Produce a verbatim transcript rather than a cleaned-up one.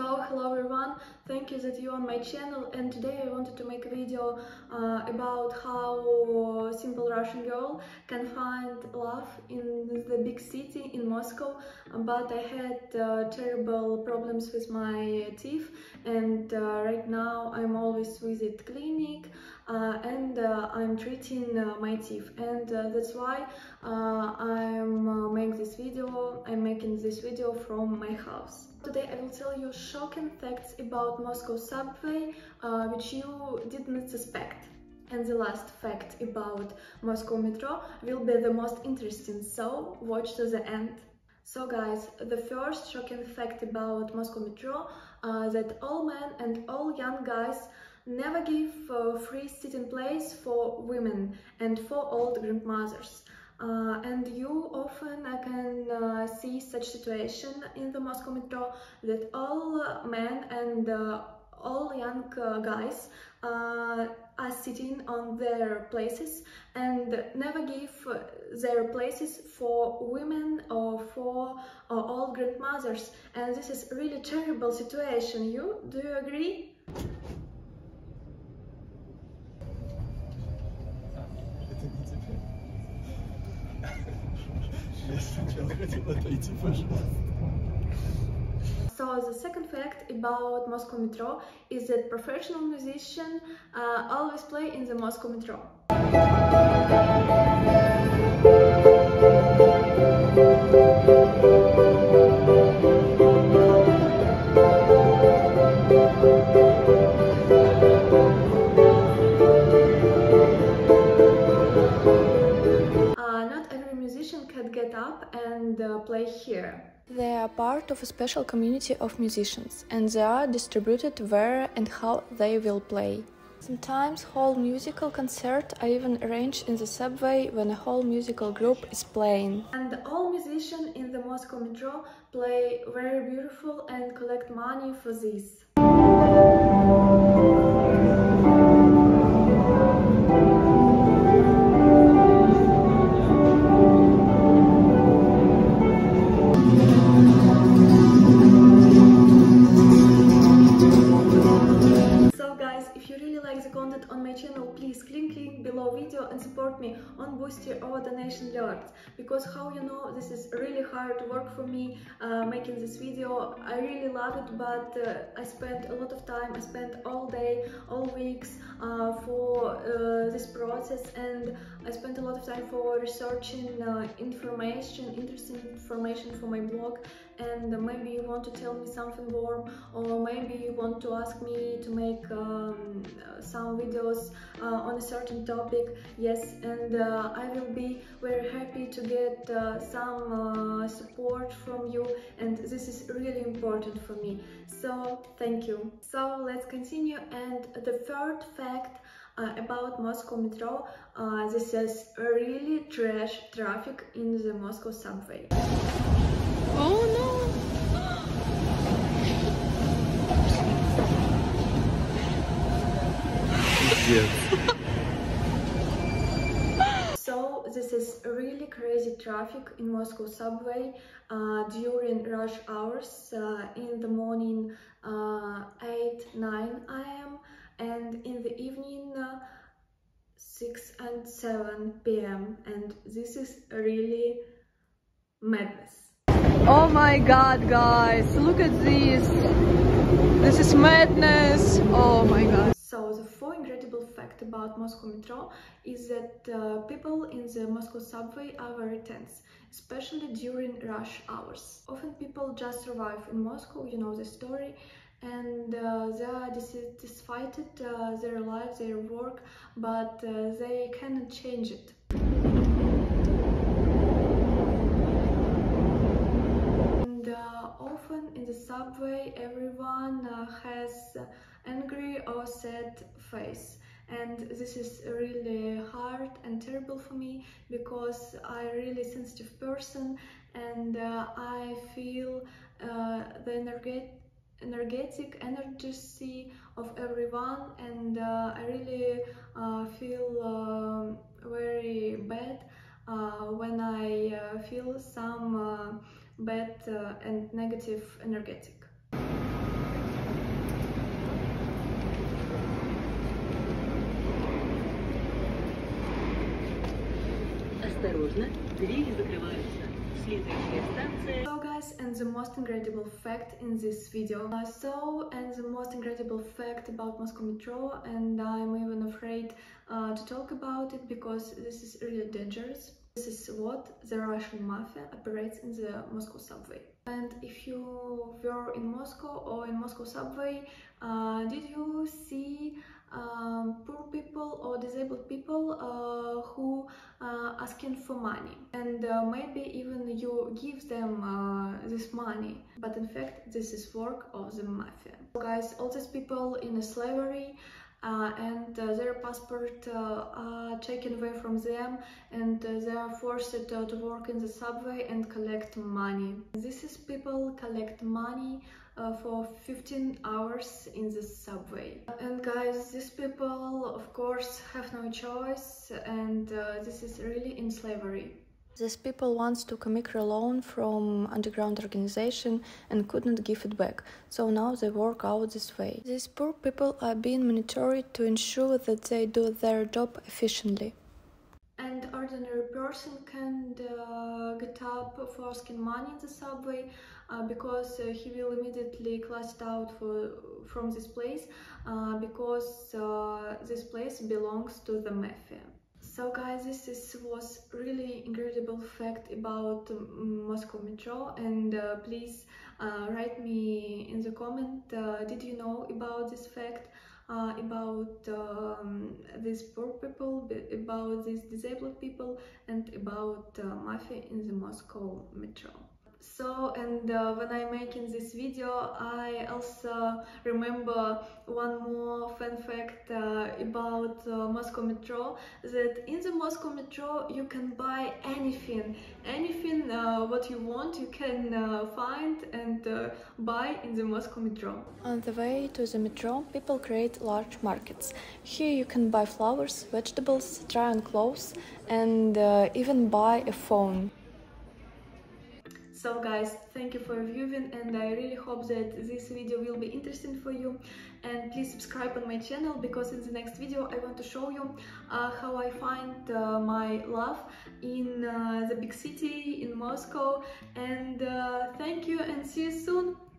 So hello everyone, thank you that you're on my channel, and today I wanted to make a video uh, about how a simple Russian girl can find love in the big city in Moscow. But I had uh, terrible problems with my teeth, and uh, right now I'm always visit clinic uh, and uh, I'm treating uh, my teeth, and uh, that's why uh, I'm uh, make this video. I'm making this video from my house. Today I will tell you shocking facts about Moscow subway, uh, which you didn't suspect. And the last fact about Moscow metro will be the most interesting, so watch to the end. So guys, the first shocking fact about Moscow metro uh, that all men and all young guys never give uh, free sitting place for women and for old grandmothers. Uh, and you often I can uh, see such situation in the Moscow metro, that all uh, men and uh, all young uh, guys uh, are sitting on their places and never give their places for women or for uh, old grandmothers. And this is really terrible situation. You do you agree? So the second fact about Moscow metro is that professional musicians uh, always play in the Moscow metro. And uh, play here. They are part of a special community of musicians, and they are distributed where and how they will play. Sometimes whole musical concerts are even arranged in the subway when a whole musical group is playing. And all musicians in the Moscow metro play very beautiful and collect money for this. Please click link below video and support me on Boosty or Donation Alerts, because how you know, this is really hard work for me uh, making this video. I really love it, but uh, I spent a lot of time, I spent all day, all weeks uh, for uh, this process, and I spent a lot of time for researching uh, information, interesting information for my blog. And maybe you want to tell me something warm, or maybe you want to ask me to make um, some videos uh, on a certain topic. Yes, and uh, I will be very happy to get uh, some uh, support from you, and this is really important for me, so thank you. So let's continue, and the third fact Uh, about Moscow metro, uh, this is really trash traffic in the Moscow subway. Oh no! So this is really crazy traffic in Moscow subway uh, during rush hours uh, in the morning uh, eight nine a m and in the evening uh, six and seven p m and this is really madness. Oh my god, guys, look at this, this is madness. Oh my god. So the fourth incredible fact about Moscow metro is that uh, people in the Moscow subway are very tense, especially during rush hours. Often people just arrive in Moscow, you know the story, and uh, they are dissatisfied with uh, their life, their work, but uh, they cannot change it. And uh, often in the subway everyone uh, has angry or sad face, and this is really hard and terrible for me, because I'm a really sensitive person, and uh, I feel uh, the energetic energetic energy of everyone, and uh, I really uh, feel uh, very bad uh, when I uh, feel some uh, bad uh, and negative energetic. Осторожно, двери закрываются. Следующая станция. So guys, and the most incredible fact in this video. Uh, so, and the most incredible fact about Moscow metro, and I'm even afraid uh, to talk about it because this is really dangerous. This is what the Russian mafia operates in the Moscow subway. And if you were in Moscow or in Moscow subway, uh, did you see um, poor people or disabled people uh, who uh, asking for money? And uh, maybe even you give them uh, this money, but in fact this is work of the mafia. So guys, all these people in a slavery, Uh, and uh, their passport uh, are taken away from them, and uh, they are forced uh, to work in the subway and collect money. This is people collect money uh, for fifteen hours in the subway. And guys, these people of course have no choice, and uh, this is really in slavery. These people once took a microloan from underground organization and couldn't give it back, so now they work out this way. These poor people are being monitored to ensure that they do their job efficiently. And ordinary person can uh, get up for asking money in the subway uh, because uh, he will immediately classed out for, from this place uh, because uh, this place belongs to the mafia. So guys, this is, was really incredible fact about um, Moscow metro, and uh, please uh, write me in the comment, uh, did you know about this fact, uh, about um, these poor people, about these disabled people, and about uh, mafia in the Moscow metro. So, and uh, when I'm making this video, I also remember one more fun fact uh, about uh, Moscow metro, that in the Moscow metro you can buy anything, anything uh, what you want you can uh, find and uh, buy in the Moscow metro. On the way to the metro, people create large markets. Here you can buy flowers, vegetables, try on clothes, and uh, even buy a phone. So guys, thank you for viewing, and I really hope that this video will be interesting for you, and please subscribe on my channel, because in the next video I want to show you uh, how I find uh, my love in uh, the big city, in Moscow, and uh, thank you and see you soon!